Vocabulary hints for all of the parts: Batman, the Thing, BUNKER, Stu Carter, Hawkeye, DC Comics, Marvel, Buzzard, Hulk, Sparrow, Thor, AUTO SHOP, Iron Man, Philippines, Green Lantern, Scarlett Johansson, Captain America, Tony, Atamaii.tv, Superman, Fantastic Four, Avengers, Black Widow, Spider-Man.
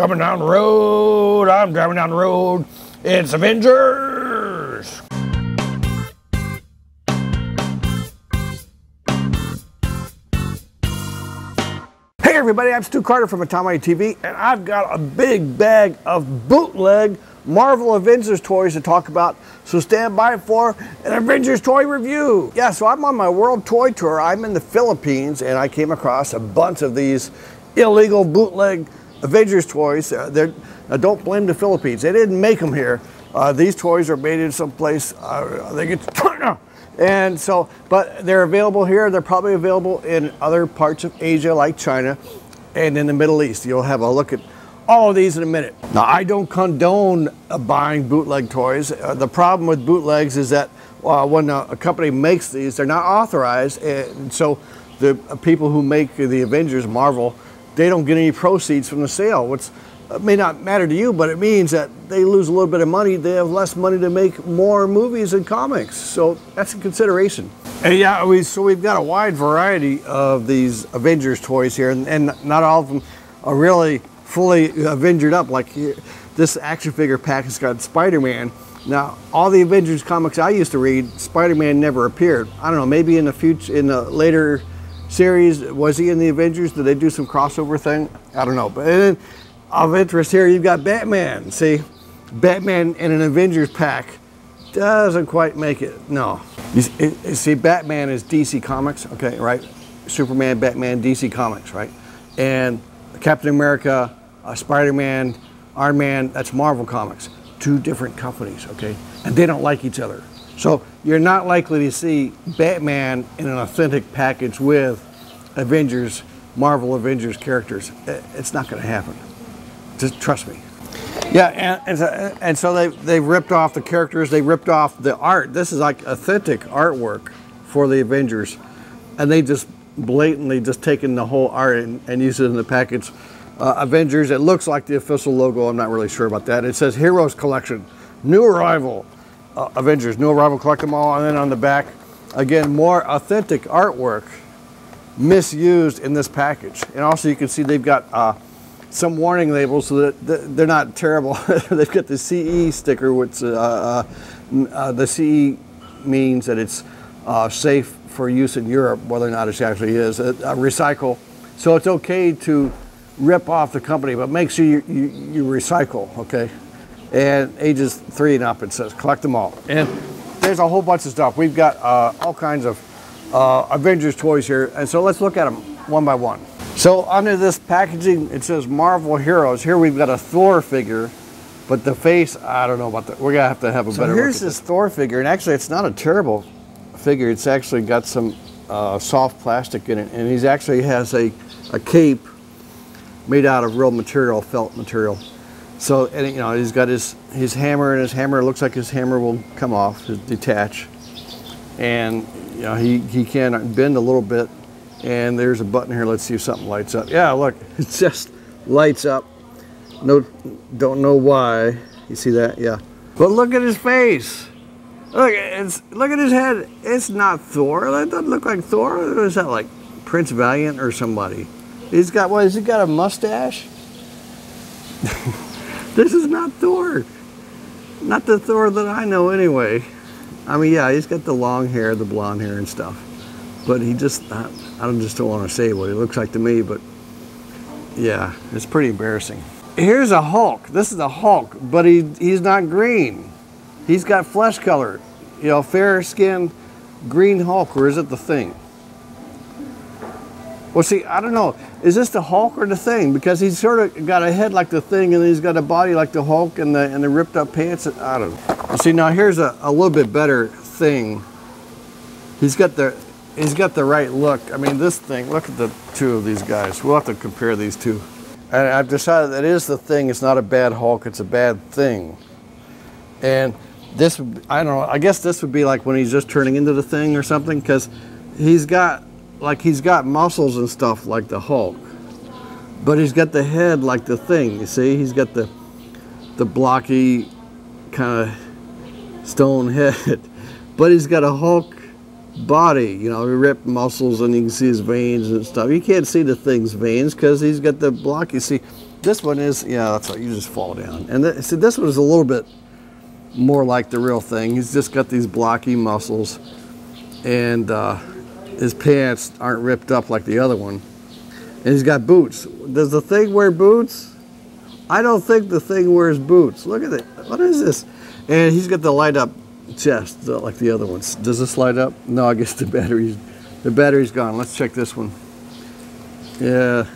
Coming down the road, I'm driving down the road. It's Avengers. Hey everybody, I'm Stu Carter from Atamaii.tv, and I've got a big bag of bootleg Marvel Avengers toys to talk about, so stand by for an Avengers toy review. Yeah, so I'm on my world toy tour. I'm in the Philippines, and I came across a bunch of these illegal bootleg Avengers toys. Don't blame the Philippines. They didn't make them here. These toys are made in some place, they get to China. And so, but they're available here. They're probably available in other parts of Asia like China and in the Middle East. You'll have a look at all of these in a minute. Now, I don't condone buying bootleg toys. The problem with bootlegs is that when a company makes these, they're not authorized, and so the people who make the Avengers, Marvel, they don't get any proceeds from the sale, which may not matter to you, but it means that they lose a little bit of money. They have less money to make more movies and comics, so that's a consideration. And yeah, we've got a wide variety of these Avengers toys here, and not all of them are really fully Avengered up. Like here, this action figure pack has got Spider-Man. Now, all the Avengers comics I used to read, Spider-Man never appeared. I don't know, maybe in the future, in the later series, was he in the Avengers? Did they do some crossover thing? I don't know. But then, of interest here, you've got Batman. See, Batman in an Avengers pack doesn't quite make it. No, you see, Batman is DC Comics, okay, right? Superman, Batman, DC Comics, right? And Captain America, Spider-Man, Iron Man, that's Marvel Comics. Two different companies, okay? And they don't like each other. So you're not likely to see Batman in an authentic package with Avengers, Marvel Avengers characters. It's not gonna happen. Just trust me. Yeah, and so they ripped off the characters, they ripped off the art. This is like authentic artwork for the Avengers. And they just blatantly just taken the whole art and used it in the package. Avengers, it looks like the official logo. I'm not really sure about that. It says Heroes Collection, New Arrival, Avengers, New Arrival, collect them all. And then on the back, again, more authentic artwork misused in this package. And also you can see they've got some warning labels so that they're not terrible. They've got the CE sticker, which the CE means that it's safe for use in Europe, whether or not it actually is. Recycle. So it's okay to rip off the company, but make sure you recycle, okay? And ages 3 and up, it says, collect them all. And there's a whole bunch of stuff. We've got all kinds of Avengers toys here, and so let's look at them one by one. So under this packaging, it says Marvel Heroes. Here we've got a Thor figure, but the face, I don't know about that. We're gonna have to have a better look at this. So here's this Thor figure, and actually it's not a terrible figure. It's actually got some soft plastic in it, and he's actually has a cape made out of real material, felt material. So, and you know, he's got his hammer, and his hammer, it looks like his hammer will come off, detach. And you know, he can bend a little bit. And there's a button here, let's see if something lights up. Yeah, look, it just lights up. No, don't know why, you see that, yeah. But look at his face. Look, look at his head, it's not Thor. That doesn't look like Thor. What is that, like Prince Valiant or somebody? He's got, what, has he got a mustache? This is not Thor. Not the Thor that I know anyway. I mean, yeah, he's got the long hair, the blonde hair and stuff. But he just, I just don't want to say what he looks like to me, but yeah, it's pretty embarrassing. Here's a Hulk. This is a Hulk, but he's not green. He's got flesh color, you know, fair skin, green Hulk, or is it the Thing? Well, see, I don't know. Is this the Hulk or the Thing? Because he's sort of got a head like the Thing, and he's got a body like the Hulk, and the ripped up pants. I don't know. See, now here's a little bit better Thing. He's got the right look. I mean, this Thing. Look at the two of these guys. We'll have to compare these two. And I've decided that it is the Thing. It's not a bad Hulk. It's a bad Thing. And this, I don't know. I guess this would be like when he's just turning into the Thing or something, because he's got, like he's got muscles and stuff like the Hulk, but he's got the head like the Thing, you see? He's got the blocky kind of stone head, but he's got a Hulk body, you know, ripped muscles, and you can see his veins and stuff. You can't see the Thing's veins because he's got the blocky, see, This one is, yeah, that's right, you just fall down. And see, this one is a little bit more like the real thing. He's just got these blocky muscles, and his pants aren't ripped up like the other one. And he's got boots. Does the Thing wear boots? I don't think the Thing wears boots. Look at it. What is this? And he's got the light up chest like the other ones. Does this light up? No, I guess the battery's gone. Let's check this one. Yeah.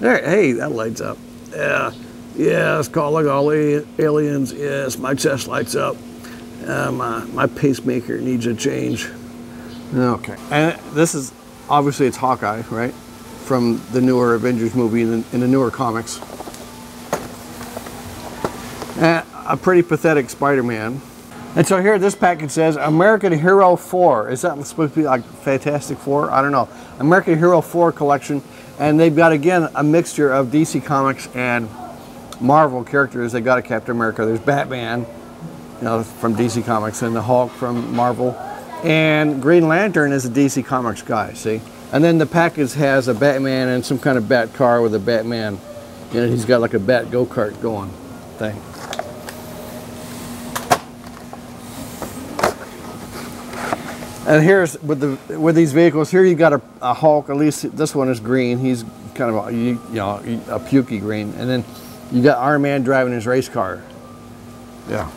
There, hey, that lights up. Yeah, yes, calling all aliens. Yes, my chest lights up. My pacemaker needs a change. Okay, and this is obviously it's Hawkeye, right? From the newer Avengers movie in the newer comics. A pretty pathetic Spider-Man. And so here, this package says American Hero 4. Is that supposed to be like Fantastic Four? I don't know. American Hero 4 collection. And they've got, again, a mixture of DC Comics and Marvel characters. They've got a Captain America. There's Batman, you know, from DC Comics, and the Hulk from Marvel. And Green Lantern is a DC Comics guy, see? And then the package has a Batman and some kind of bat car with a Batman. You know, he's got like a bat go-kart going thing. And here's, with these vehicles, here you got a Hulk, at least this one is green. He's kind of, a pukey green. And then you got Iron Man driving his race car. Yeah.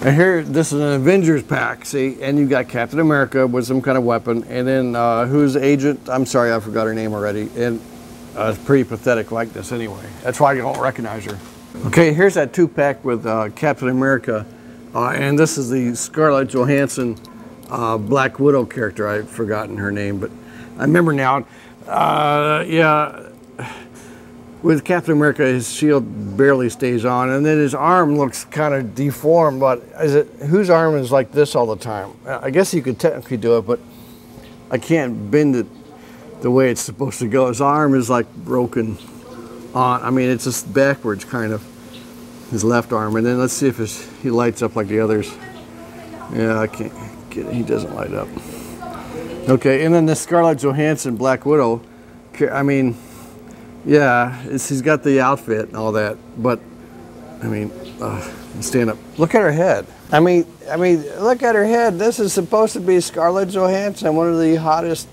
And here, this is an Avengers pack, see? And you got Captain America with some kind of weapon. And then who's Agent? I'm sorry, I forgot her name already. And it's pretty pathetic like this anyway. That's why you don't recognize her. Okay, here's that two-pack with Captain America. And this is the Scarlett Johansson Black Widow character. I've forgotten her name, but I remember now. Yeah, with Captain America, his shield barely stays on, and then his arm looks kind of deformed. But is it whose arm is like this all the time? I guess you could technically do it, but I can't bend it the way it's supposed to go. His arm is like broken on. I mean, it's just backwards kind of. His left arm, and then let's see if he lights up like the others. Yeah, I can't get it. He doesn't light up. Okay, and then the Scarlett Johansson Black Widow. I mean, yeah, he's got the outfit and all that, but I mean, stand up. Look at her head. I mean, look at her head. This is supposed to be Scarlett Johansson, one of the hottest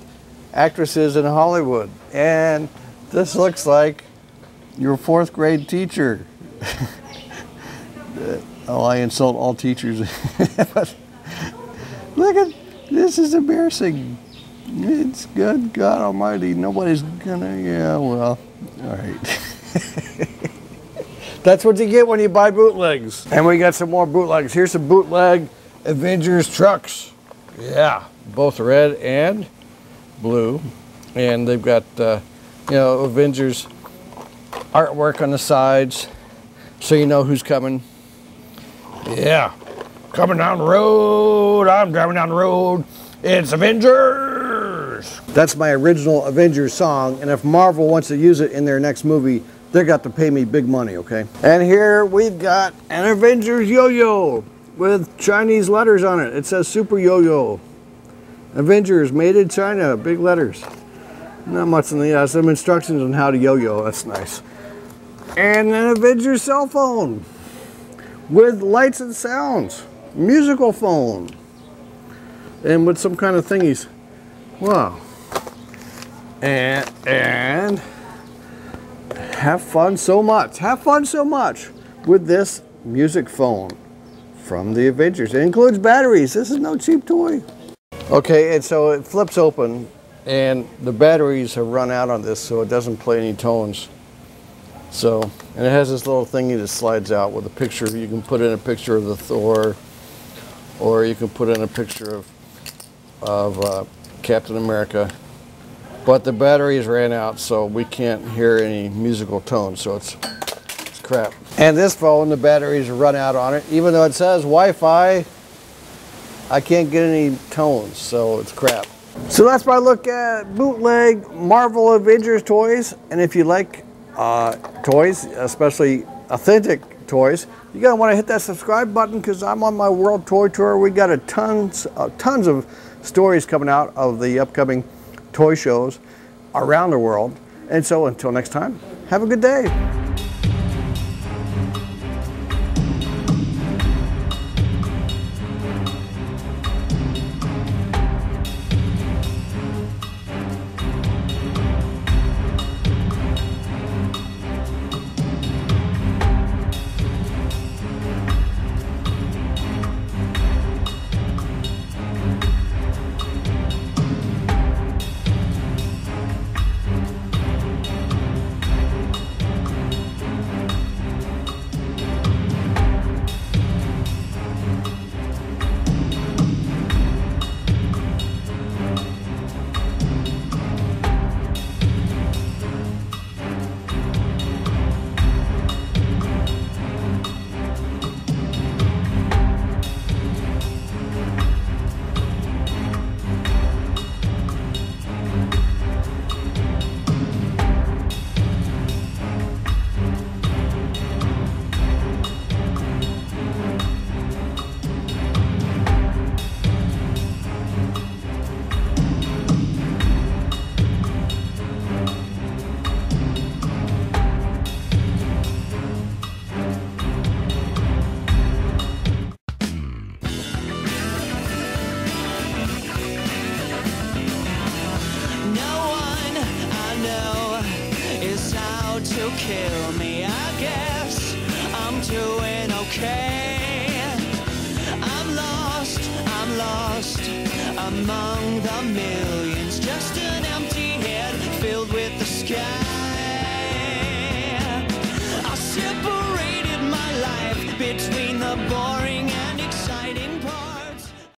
actresses in Hollywood, and this looks like your fourth grade teacher. Oh, I insult all teachers. But look at this, is embarrassing. It's good, God Almighty. Nobody's gonna, yeah, well, all right. That's what you get when you buy bootlegs. And we got some more bootlegs. Here's some bootleg Avengers trucks. Yeah, both red and blue. And they've got, you know, Avengers artwork on the sides, so you know who's coming. Yeah, coming down the road, I'm driving down the road, it's Avengers! That's my original Avengers song, and if Marvel wants to use it in their next movie, they're got to pay me big money, okay? And here we've got an Avengers yo-yo with Chinese letters on it. It says Super Yo-Yo. Avengers, made in China, big letters. Not much in the, some instructions on how to yo-yo, that's nice. And an Avengers cell phone with lights and sounds, musical phone, and with some kind of thingies. Wow. And have fun so much. Have fun so much with this music phone from the Avengers. It includes batteries. This is no cheap toy. Okay, and so it flips open, and the batteries have run out on this, so it doesn't play any tones. So, and it has this little thingy that slides out with a picture. You can put in a picture of the Thor, or you can put in a picture of Captain America. But the batteries ran out, so we can't hear any musical tones, so it's crap. And this phone, the batteries run out on it. Even though it says Wi-Fi, I can't get any tones, so it's crap. So that's my look at bootleg Marvel Avengers toys, and if you like toys, especially authentic toys, you're gonna want to hit that subscribe button, because I'm on my world toy tour. We got tons of stories coming out of the upcoming toy shows, around the world. And so until next time, have a good day. Among the millions, just an empty head filled with the sky.